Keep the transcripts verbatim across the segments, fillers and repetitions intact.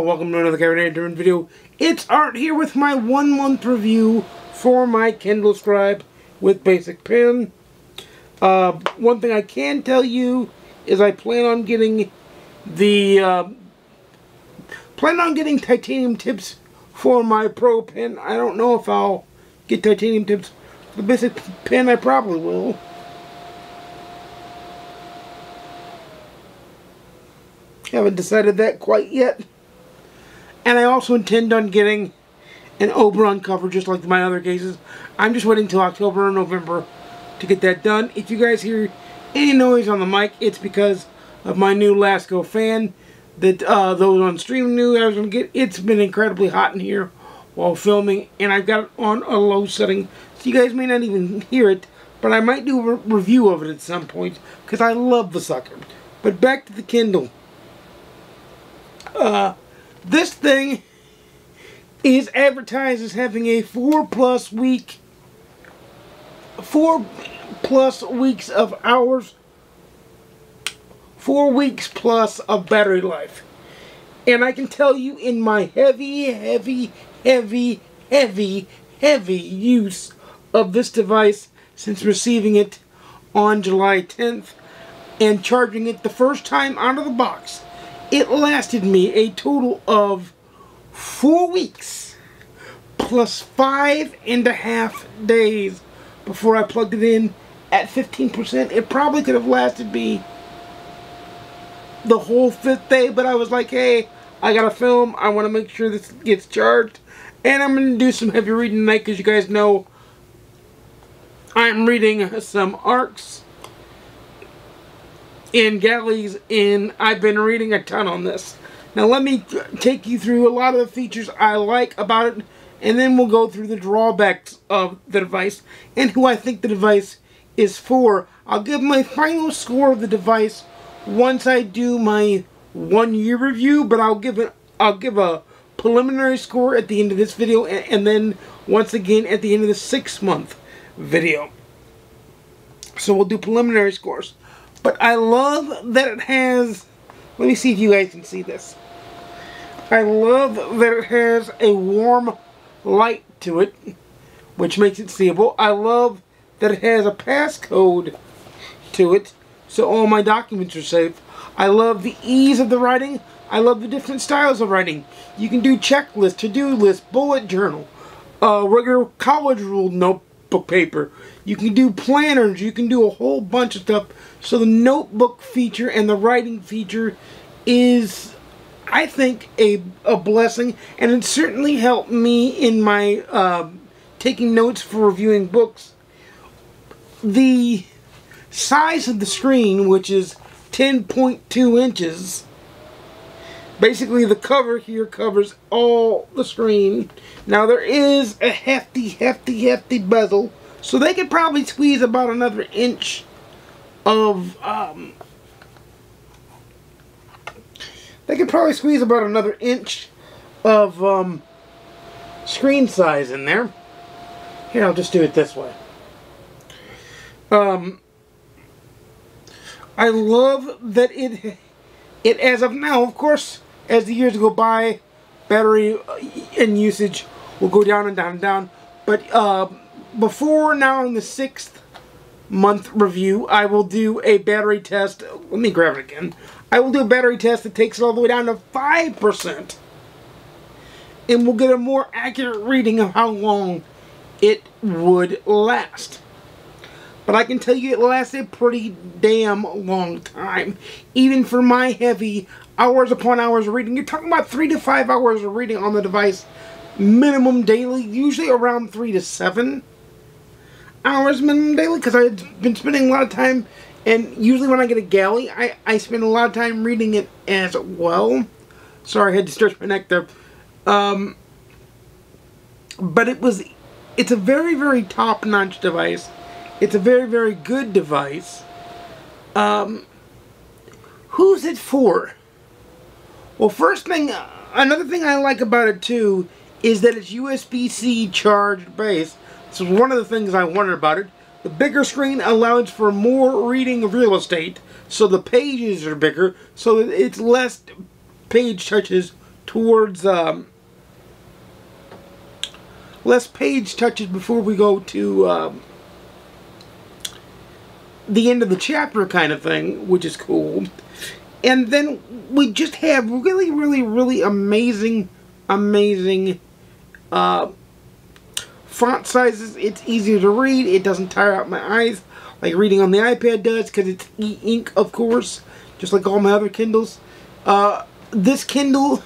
all, welcome to another Kindle video. It's Art here with my one month review for my Kindle Scribe with Basic Pen. Uh, one thing I can tell you is I plan on getting the uh, plan on getting titanium tips for my Pro Pen. I don't know if I'll get titanium tips for the Basic Pen. I probably will. Haven't decided that quite yet. And I also intend on getting an Oberon cover just like my other cases. I'm just waiting until October or November to get that done. If you guys hear any noise on the mic, it's because of my new Lasko fan that uh, those on stream knew I was going to get. It's been incredibly hot in here while filming, and I've got it on a low setting, so you guys may not even hear it, but I might do a re review of it at some point because I love the sucker. But back to the Kindle. Uh, this thing is advertised as having a four plus week, four plus weeks of hours, four weeks plus of battery life. And I can tell you in my heavy, heavy, heavy, heavy, heavy use of this device since receiving it on July tenth and charging it the first time out of the box, it lasted me a total of four weeks plus five and a half days before I plugged it in at fifteen percent. It probably could have lasted me the whole fifth day, but I was like, hey, I gotta film. I want to make sure this gets charged. And I'm going to do some heavy reading tonight because you guys know I'm reading some A R Cs. In galleys, and I've been reading a ton on this. Now let me take you through a lot of the features I like about it, and then we'll go through the drawbacks of the device and who I think the device is for. I'll give my final score of the device once I do my one-year review, but I'll give it I'll give a preliminary score at the end of this video, and, and then once again at the end of the six-month video. So we'll do preliminary scores. But I love that it has, let me see if you guys can see this. I love that it has a warm light to it, which makes it seeable. I love that it has a passcode to it, so all my documents are safe. I love the ease of the writing. I love the different styles of writing. You can do checklist, to-do list, bullet journal, uh, regular college rule notebook paper. You can do planners. You can do a whole bunch of stuff. So the notebook feature and the writing feature is, I think, a, a blessing. And it certainly helped me in my uh, taking notes for reviewing books. The size of the screen, which is ten point two inches, basically the cover here covers all the screen. Now there is a hefty, hefty, hefty bezel. So they could probably squeeze about another inch of, um, they could probably squeeze about another inch of, um, screen size in there. Here, I'll just do it this way. Um, I love that it, it as of now, of course, as the years go by, battery and usage will go down and down and down, but, um, before now in the sixth month review, I will do a battery test. Let me grab it again. I will do a battery test that takes it all the way down to five percent. And we'll get a more accurate reading of how long it would last. But I can tell you it lasts a pretty damn long time. Even for my heavy hours upon hours of reading. You're talking about three to five hours of reading on the device. Minimum daily. Usually around three to seven. hours minimum daily, because I've been spending a lot of time, and usually when I get a galley, I, I spend a lot of time reading it as well. Sorry, I had to stretch my neck there. Um, but it was, it's a very, very top-notch device. It's a very, very good device. Um, who's it for? Well, first thing, another thing I like about it, too, is that it's U S B C charged base. So one of the things I wondered about it, the bigger screen allows for more reading of real estate, so the pages are bigger, so it's less page touches towards um, less page touches before we go to um, the end of the chapter kind of thing, which is cool. And then we just have really, really, really amazing, amazing uh, font sizes. It's easy to read. It doesn't tire out my eyes like reading on the iPad does, because it's e-ink, of course, just like all my other Kindles. Uh, this Kindle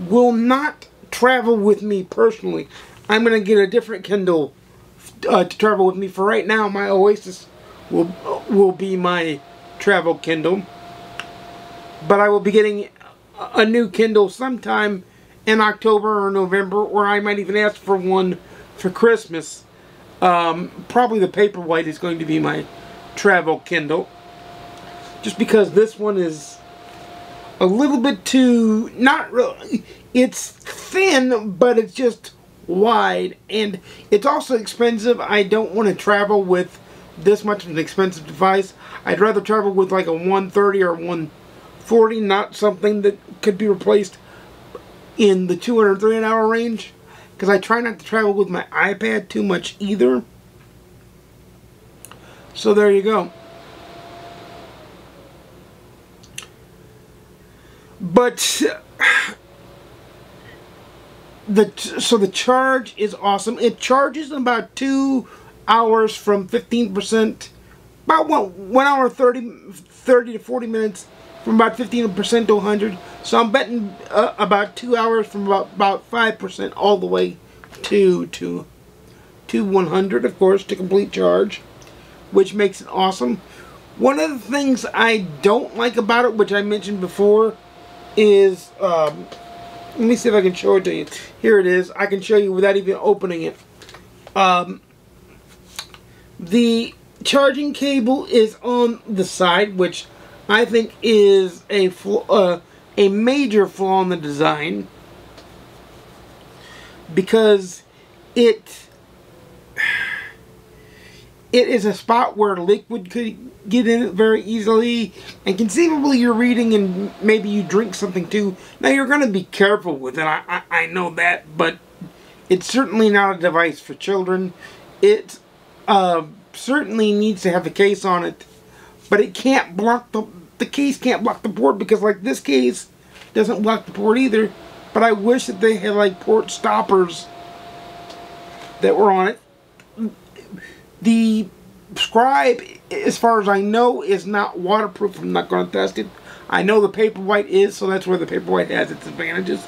will not travel with me personally. I'm going to get a different Kindle uh, to travel with me. For right now, my Oasis will, will be my travel Kindle. But I will be getting a new Kindle sometime in October or November, or I might even ask for one for Christmas. Um, probably the Paperwhite is going to be my travel Kindle, just because this one is a little bit too, not really, it's thin, but it's just wide, and it's also expensive. I don't want to travel with this much of an expensive device. I'd rather travel with like a one thirty or one forty, not something that could be replaced in the two hundred, three hundred hour range, because I try not to travel with my iPad too much either. So there you go. But the so the charge is awesome. It charges in about two hours from fifteen percent, about one one hour thirty, thirty to forty minutes, from about fifteen percent to one hundred. So I'm betting uh, about two hours from about about five percent all the way to to to one hundred, of course, to complete charge, which makes it awesome. One of the things I don't like about it, which I mentioned before, is, um, let me see if I can show it to you. Here it is. I can show you without even opening it. Um, the charging cable is on the side, which I think is a flaw, uh, a major flaw in the design, because it it is a spot where liquid could get in it very easily, and conceivably you're reading and maybe you drink something too. Now, you're going to be careful with it, I, I, I know that, but it's certainly not a device for children. It uh, certainly needs to have a case on it, but it can't block the, the case can't block the port, because like this case doesn't block the port either, but I wish that they had like port stoppers that were on it. The Scribe, as far as I know, is not waterproof. I'm not going to test it. I know the Paperwhite is, so that's where the Paperwhite has its advantages.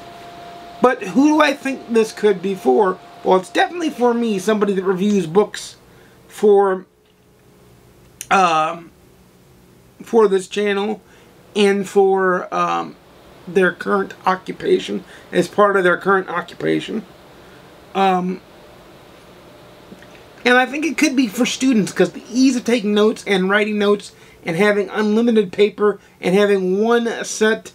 But who do I think this could be for? Well, it's definitely for me, somebody that reviews books for um, for this channel and for um, their current occupation, as part of their current occupation. Um... And I think it could be for students, because the ease of taking notes and writing notes and having unlimited paper and having one set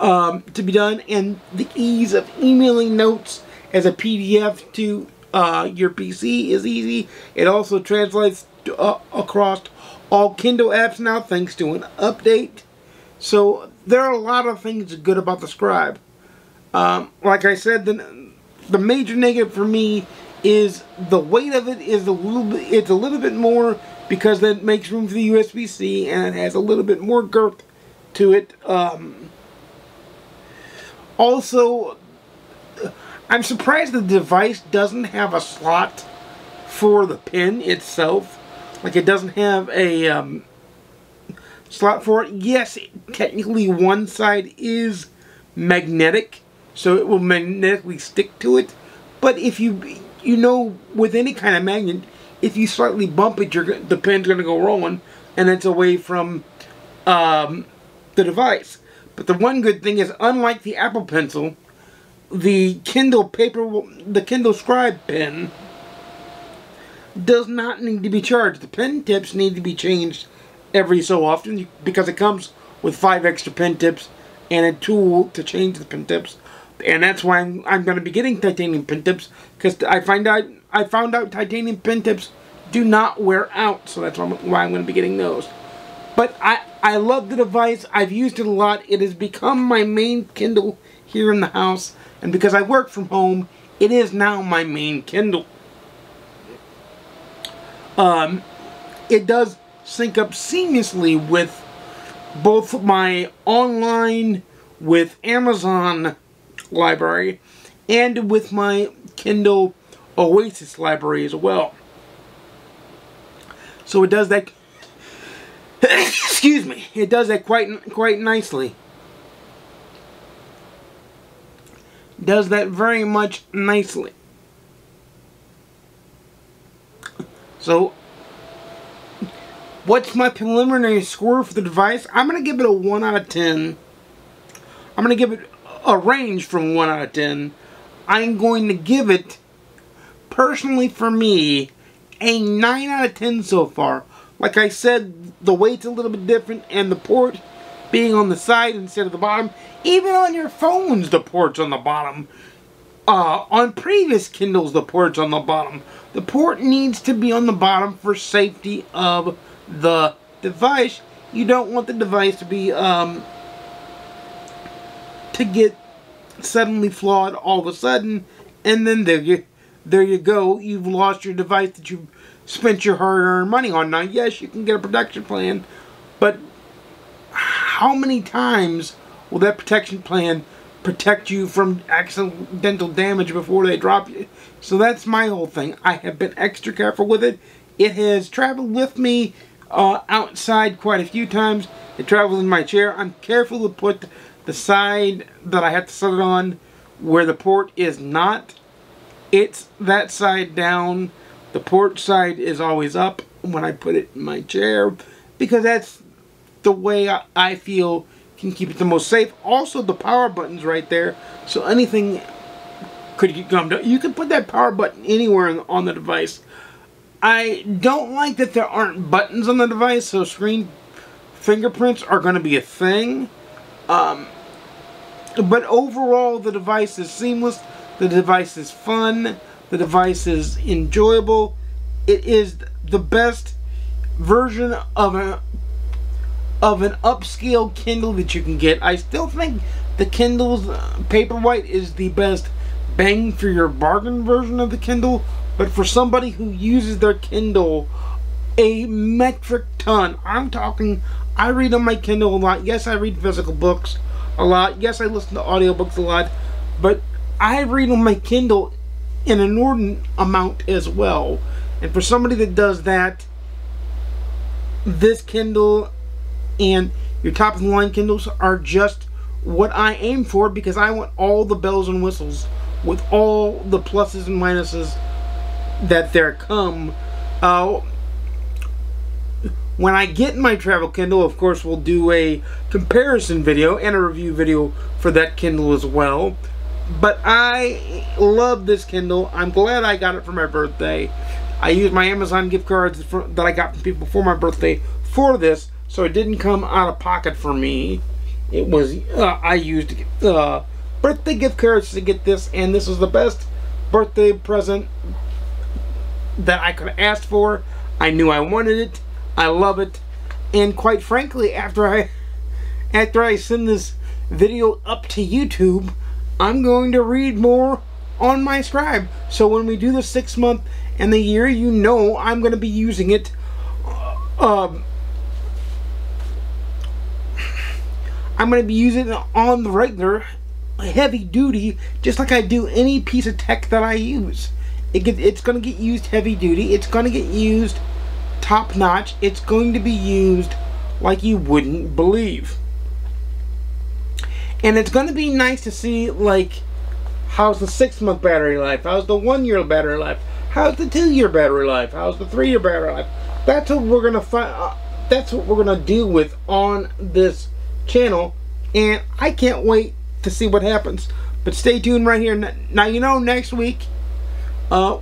um, to be done, and the ease of emailing notes as a P D F to uh, your P C is easy. It also translates to, uh, across all Kindle apps now, thanks to an update. So there are a lot of things good about the Scribe. Um, like I said, the, the major negative for me is the weight of it is a little bit, it's a little bit more, because that makes room for the U S B C, and it has a little bit more girth to it. Um, also, I'm surprised the device doesn't have a slot for the pen itself. Like, it doesn't have a um, slot for it. Yes, technically one side is magnetic, so it will magnetically stick to it, but if you... you know, with any kind of magnet, if you slightly bump it, you're, the pen's going to go rolling, and it's away from um, the device. But the one good thing is, unlike the Apple Pencil, the Kindle Paper, the Kindle Scribe pen does not need to be charged. The pen tips need to be changed every so often, because it comes with five extra pen tips and a tool to change the pen tips. And that's why I'm, I'm going to be getting titanium pen tips, because I find out I found out titanium pen tips do not wear out, so that's why I'm, why I'm going to be getting those. But I I love the device. I've used it a lot. It has become my main Kindle. here in the house, and because I work from home, it is now my main Kindle. Um, it does sync up seamlessly with both my online, with Amazon library, and with my Kindle Oasis library as well. So it does that. Excuse me. It does that quite quite nicely. Does that very much nicely. So, what's my preliminary score for the device? I'm going to give it a one out of ten. I'm going to give it a range from one out of ten. I'm going to give it, personally for me, a nine out of ten so far. Like I said, the weight's a little bit different, and the port being on the side instead of the bottom. Even on your phones, the port's on the bottom. Uh, on previous Kindles, the port's on the bottom. The port needs to be on the bottom for safety of the device. You don't want the device to be, um, to get suddenly flawed all of a sudden, and then there you, there you go. You've lost your device that you've spent your hard-earned money on. Now, yes, you can get a protection plan, but how many times will that protection plan protect you from accidental damage before they drop you? So that's my whole thing. I have been extra careful with it. It has traveled with me uh, outside quite a few times. It travels in my chair. I'm careful to put the side that I have to set it on where the port is not. It's that side down. The port side is always up when I put it in my chair, because that's the way I, I feel can keep it the most safe. Also, the power button's right there, so anything could get gummed up. You can put that power button anywhere on the device. I don't like that there aren't buttons on the device, so screen fingerprints are going to be a thing. Um, but overall, the device is seamless. The device is fun. The device is enjoyable. It is the best version of a of an upscale Kindle that you can get. I still think the Kindle's Paperwhite is the best bang for your bargain version of the Kindle, but for somebody who uses their Kindle a metric ton, I'm talking, I read on my Kindle a lot. Yes, I read physical books a lot. Yes, I listen to audiobooks a lot, but I read on my Kindle an inordinate amount as well. And for somebody that does that, this Kindle and your top of the line Kindles are just what I aim for, because I want all the bells and whistles with all the pluses and minuses that there come. Uh, when I get my travel Kindle, of course, we'll do a comparison video and a review video for that Kindle as well. But I love this Kindle. I'm glad I got it for my birthday. I used my Amazon gift cards for, that I got from people for my birthday for this, so it didn't come out of pocket for me. It was, uh, I used uh, birthday gift cards to get this, and this was the best birthday present that I could have asked for. I knew I wanted it. I love it. And quite frankly, after I, after I send this video up to YouTube, I'm going to read more on my Scribe. So when we do the six month and the year, you know I'm going to be using it. Uh, I'm going to be using it on the regular, heavy duty, just like I do any piece of tech that I use. It gets, it's going to get used heavy duty. It's going to get used top notch. It's going to be used like you wouldn't believe. And it's going to be nice to see, like, how's the six-month battery life? How's the one-year battery life? How's the two-year battery life? How's the three-year battery life? That's what we're going to find. Uh, that's what we're going to deal with on this channel. And I can't wait to see what happens. But stay tuned right here. Now, you know, next week, uh,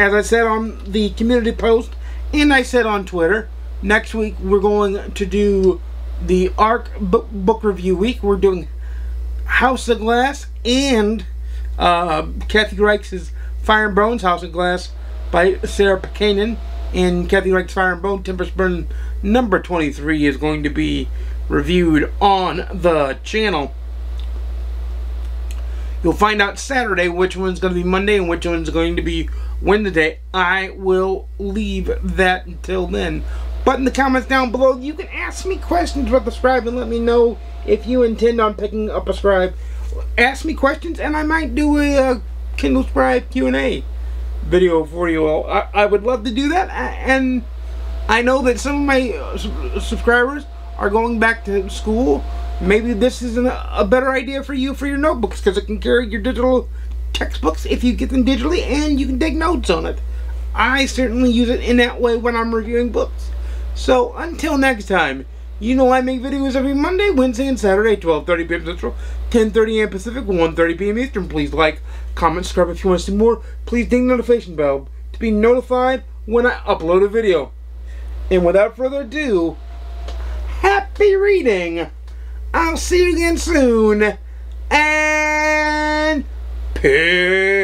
as I said on the community post, and I said on Twitter, next week we're going to do the ARC Book Review Week. We're doing House of Glass and uh, Kathy Reich's Fire and Bones, House of Glass by Sarah Picanen, and Kathy Reich's Fire and Bone, Temper's Burn number twenty-three is going to be reviewed on the channel. You'll find out Saturday which one's going to be Monday and which one's going to be Wednesday. I will leave that until then. But in the comments down below, you can ask me questions about the Scribe and let me know if you intend on picking up a Scribe. Ask me questions and I might do a uh, Kindle Scribe Q and A video for you all. I, I would love to do that, and I know that some of my uh, subscribers are going back to school. Maybe this is an, a better idea for you for your notebooks, because it can carry your digital textbooks if you get them digitally, and you can take notes on it. I certainly use it in that way when I'm reviewing books. So until next time, you know I make videos every Monday, Wednesday, and Saturday, twelve thirty p m Central, ten thirty a m Pacific, one thirty p m Eastern. Please like, comment, subscribe if you want to see more. Please ding the notification bell to be notified when I upload a video. And without further ado, happy reading! I'll see you again soon, and peace!